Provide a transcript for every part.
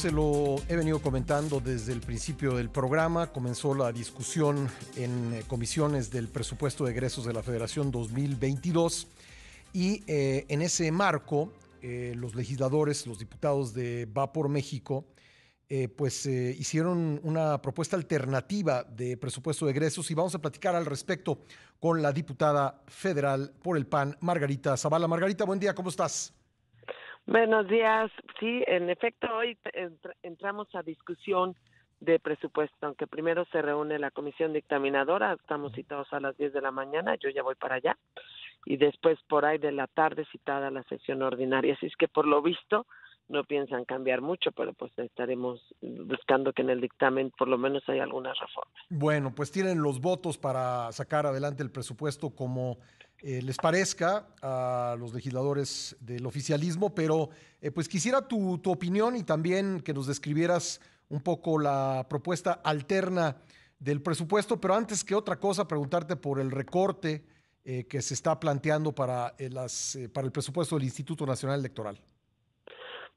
se lo he venido comentando desde el principio del programa. Comenzó la discusión en comisiones del Presupuesto de Egresos de la Federación 2022 y en ese marco los legisladores, los diputados de Va por México, hicieron una propuesta alternativa de presupuesto de egresos y vamos a platicar al respecto con la diputada federal por el PAN, Margarita Zavala. Margarita, buen día, ¿cómo estás? Buenos días. Sí, en efecto, hoy entramos a discusión de presupuesto, aunque primero se reúne la comisión dictaminadora, estamos citados a las 10 de la mañana, yo ya voy para allá, y después por ahí de la tarde citada la sesión ordinaria, así es que por lo visto no piensan cambiar mucho, pero pues estaremos buscando que en el dictamen por lo menos haya algunas reformas. Bueno, pues tienen los votos para sacar adelante el presupuesto como les parezca a los legisladores del oficialismo, pero pues quisiera tu opinión y también que nos describieras un poco la propuesta alterna del presupuesto, pero antes que otra cosa, preguntarte por el recorte que se está planteando para el presupuesto del Instituto Nacional Electoral.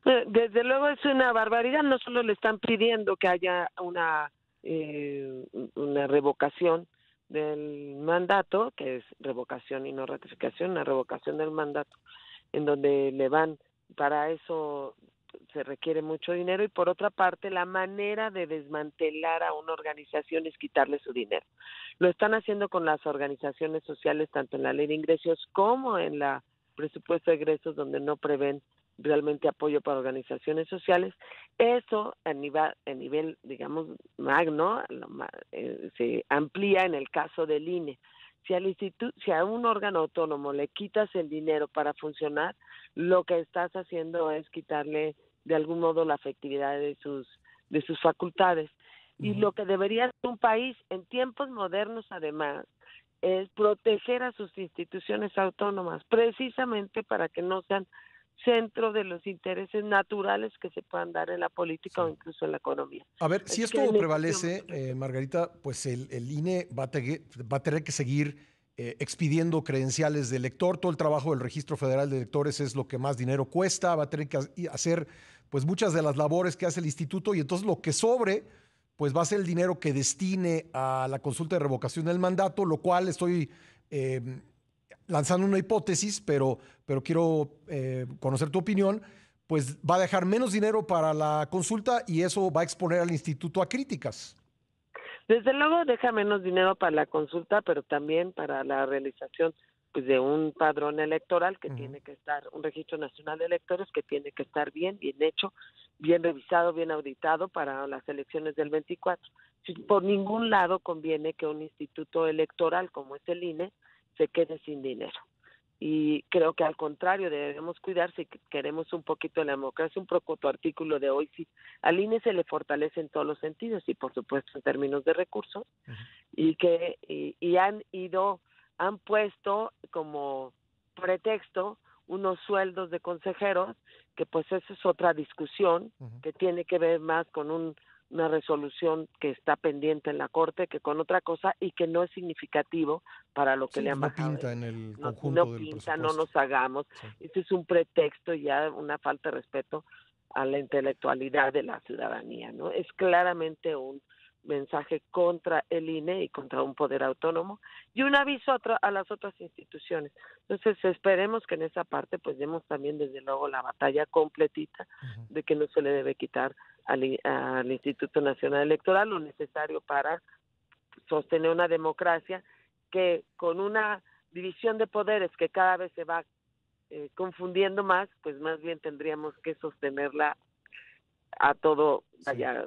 Desde luego es una barbaridad, no solo le están pidiendo que haya una revocación del mandato, que es revocación y no ratificación, una revocación del mandato, en donde le van, para eso se requiere mucho dinero, y por otra parte la manera de desmantelar a una organización es quitarle su dinero. Lo están haciendo con las organizaciones sociales, tanto en la ley de ingresos como en la presupuesto de egresos, donde no prevén realmente apoyo para organizaciones sociales. Eso a nivel digamos magno se amplía en el caso del INE. Si a un órgano autónomo le quitas el dinero para funcionar, lo que estás haciendo es quitarle de algún modo la efectividad de sus facultades. Y lo que debería ser un país en tiempos modernos, además, es proteger a sus instituciones autónomas, precisamente para que no sean centro de los intereses naturales que se puedan dar en la política, sí, o incluso en la economía. A ver, si esto prevalece, Margarita, pues el INE va a tener que seguir expidiendo credenciales de elector. Todo el trabajo del Registro Federal de Electores es lo que más dinero cuesta. Va a tener que hacer pues muchas de las labores que hace el instituto, y entonces lo que sobre pues va a ser el dinero que destine a la consulta de revocación del mandato, lo cual estoy lanzando una hipótesis, pero quiero conocer tu opinión. Pues va a dejar menos dinero para la consulta y eso va a exponer al instituto a críticas. Desde luego deja menos dinero para la consulta, pero también para la realización pues de un padrón electoral que tiene que estar, un registro nacional de electores que tiene que estar bien hecho, bien revisado, bien auditado para las elecciones del 24. Por ningún lado conviene que un instituto electoral como es el INE se quede sin dinero. Y creo que al contrario, debemos cuidar, si queremos un poquito de la democracia, un poco artículo de hoy, sí, al INE se le fortalece en todos los sentidos y por supuesto en términos de recursos, y que han puesto como pretexto unos sueldos de consejeros, que pues eso es otra discusión que tiene que ver más con una resolución que está pendiente en la Corte que con otra cosa, y que no es significativo para lo que le han bajado. No pinta en el conjunto del presupuesto. No nos hagamos. Sí. Este es un pretexto, ya una falta de respeto a la intelectualidad de la ciudadanía, ¿no? Es claramente un mensaje contra el INE y contra un poder autónomo, y un aviso a las otras instituciones. Entonces esperemos que en esa parte pues demos también desde luego la batalla completita de que no se le debe quitar al Instituto Nacional Electoral lo necesario para sostener una democracia que, con una división de poderes que cada vez se va confundiendo más, pues más bien tendríamos que sostenerla a todo, vaya,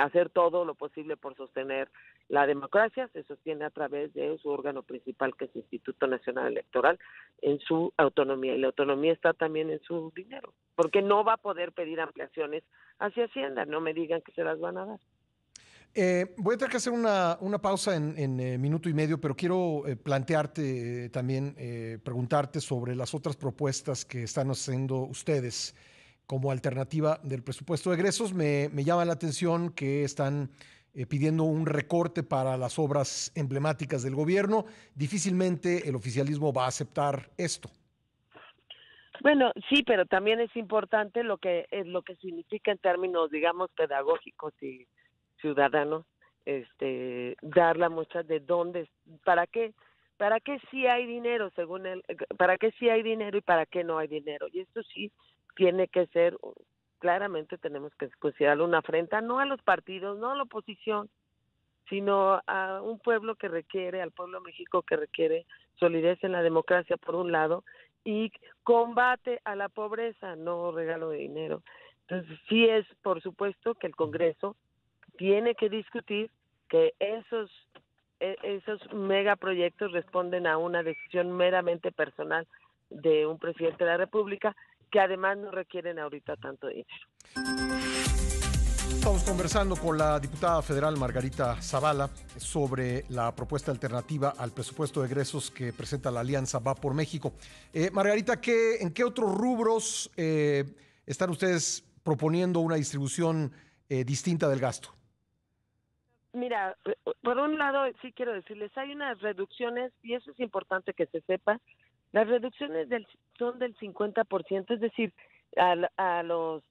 hacer todo lo posible por sostener la democracia. Se sostiene a través de su órgano principal, que es el Instituto Nacional Electoral, en su autonomía, y la autonomía está también en su dinero, porque no va a poder pedir ampliaciones hacia Hacienda, no me digan que se las van a dar. Voy a tener que hacer una pausa en minuto y medio, pero quiero plantearte también, preguntarte sobre las otras propuestas que están haciendo ustedes como alternativa del presupuesto de egresos. Me llama la atención que están pidiendo un recorte para las obras emblemáticas del gobierno. Difícilmente el oficialismo va a aceptar esto. Bueno, sí, pero también es importante lo que significa en términos, digamos, pedagógicos y ciudadanos, dar la muestra de dónde, para qué sí hay dinero, para qué sí hay dinero y para qué no hay dinero. Y esto sí tiene que ser, claramente tenemos que considerarlo una afrenta, no a los partidos, no a la oposición, sino a un pueblo que requiere, al pueblo de México que requiere solidez en la democracia, por un lado, y combate a la pobreza, no regalo de dinero. Entonces, sí es, por supuesto, que el Congreso tiene que discutir que esos megaproyectos responden a una decisión meramente personal de un presidente de la República, que además no requieren ahorita tanto dinero. Estamos conversando con la diputada federal Margarita Zavala sobre la propuesta alternativa al presupuesto de egresos que presenta la alianza Va por México. Margarita, ¿en qué otros rubros están ustedes proponiendo una distribución distinta del gasto? Mira, por un lado sí quiero decirles, hay unas reducciones, y eso es importante que se sepa, las reducciones son del 50%, es decir, a los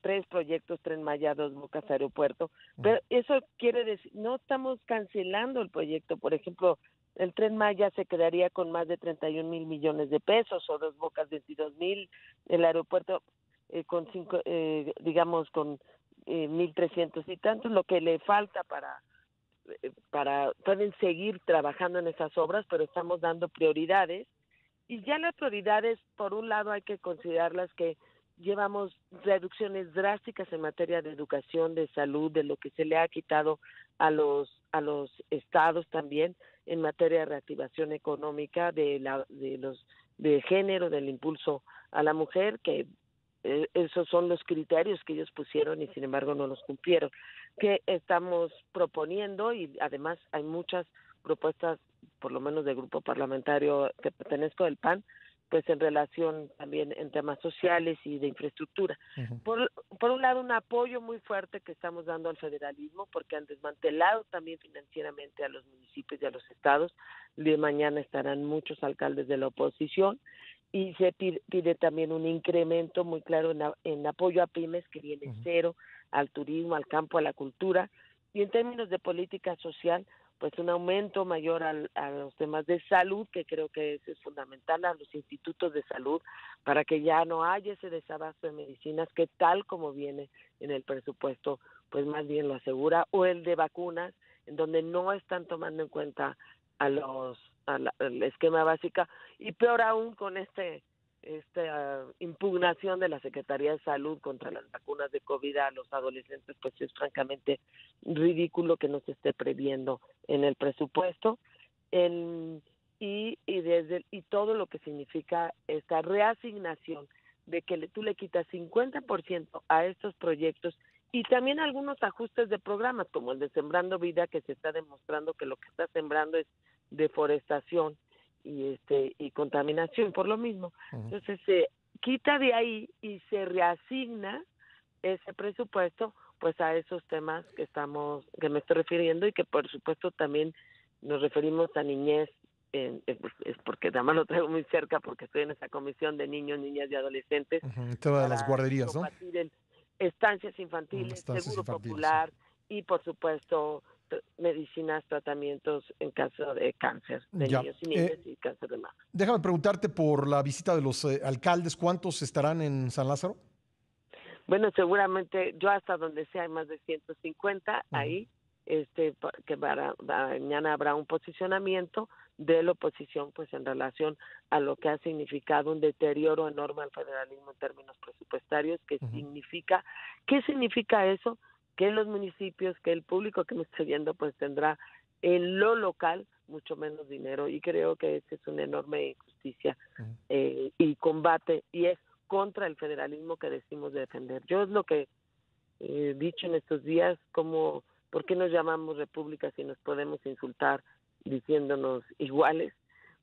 3 proyectos, Tren Maya, Dos Bocas, Aeropuerto, pero eso quiere decir, no estamos cancelando el proyecto. Por ejemplo, el Tren Maya se quedaría con más de 31,000 millones de pesos, o Dos Bocas 22,000, el aeropuerto con 5, digamos, con 1,300 y tanto, lo que le falta para pueden seguir trabajando en esas obras, pero estamos dando prioridades, y ya las prioridades, por un lado, hay que considerarlas que llevamos reducciones drásticas en materia de educación, de salud, de lo que se le ha quitado a los estados también en materia de reactivación económica, de género, del impulso a la mujer, que esos son los criterios que ellos pusieron y sin embargo no los cumplieron. Que estamos proponiendo, y además hay muchas propuestas, por lo menos del grupo parlamentario que pertenezco, del PAN, pues en relación también en temas sociales y de infraestructura. Uh-huh. Por un lado, un apoyo muy fuerte que estamos dando al federalismo, porque han desmantelado también financieramente a los municipios y a los estados. De mañana estarán muchos alcaldes de la oposición, y se pide también un incremento muy claro en apoyo a pymes, que viene uh-huh. cero, al turismo, al campo, a la cultura. Y en términos de política social, pues un aumento mayor a los temas de salud, que creo que eso es fundamental, a los institutos de salud, para que ya no haya ese desabasto de medicinas, que tal como viene en el presupuesto, pues más bien lo asegura, o el de vacunas, en donde no están tomando en cuenta al esquema básico, y peor aún con esta impugnación de la Secretaría de Salud contra las vacunas de COVID a los adolescentes. Pues es francamente ridículo que no se esté previendo en el presupuesto, y todo lo que significa esta reasignación de que tú le quitas 50% a estos proyectos, y también algunos ajustes de programas como el de Sembrando Vida, que se está demostrando que lo que está sembrando es deforestación y contaminación, por lo mismo. Entonces se quita de ahí y se reasigna ese presupuesto pues a esos temas que me estoy refiriendo, y que por supuesto también nos referimos a niñez, es porque además lo traigo muy cerca porque estoy en esa comisión de niños, niñas y adolescentes. Todas las guarderías, ¿no? Estancias infantiles, estancias seguro infantiles, popular, sí. Y por supuesto medicinas, tratamientos en caso de cáncer de niños y niñas y cáncer de mama. Déjame preguntarte por la visita de los alcaldes, ¿cuántos estarán en San Lázaro? Bueno, seguramente yo hasta donde sea hay más de 150 ahí, que mañana habrá un posicionamiento de la oposición pues en relación a lo que ha significado un deterioro enorme al federalismo en términos presupuestarios, que significa, ¿qué significa eso? Que los municipios, que el público que me está viendo, pues tendrá en lo local mucho menos dinero, y creo que esa es una enorme injusticia y combate, y es contra el federalismo que decimos defender. Yo es lo que he dicho en estos días, como ¿por qué nos llamamos república si nos podemos insultar diciéndonos iguales?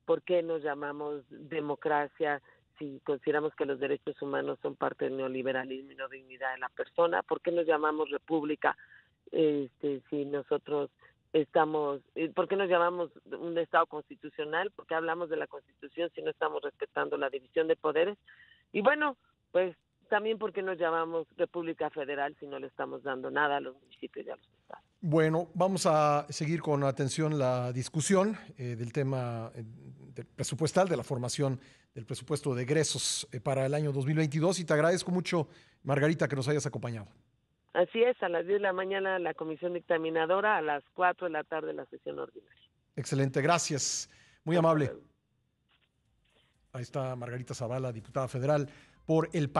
¿Por qué nos llamamos democracia si consideramos que los derechos humanos son parte del neoliberalismo y no dignidad de la persona? ¿Por qué nos llamamos república si nosotros estamos, ¿por qué nos llamamos un Estado constitucional? ¿Por qué hablamos de la Constitución si no estamos respetando la división de poderes? Y bueno, pues también porque nos llamamos República Federal si no le estamos dando nada a los municipios y a los estados. Bueno, vamos a seguir con atención la discusión del tema presupuestal, de la formación del presupuesto de egresos para el año 2022, y te agradezco mucho, Margarita, que nos hayas acompañado. Así es, a las 10 de la mañana la comisión dictaminadora, a las 4 de la tarde la sesión ordinaria. Excelente, gracias, muy amable. Ahí está Margarita Zavala, diputada federal por el PAN.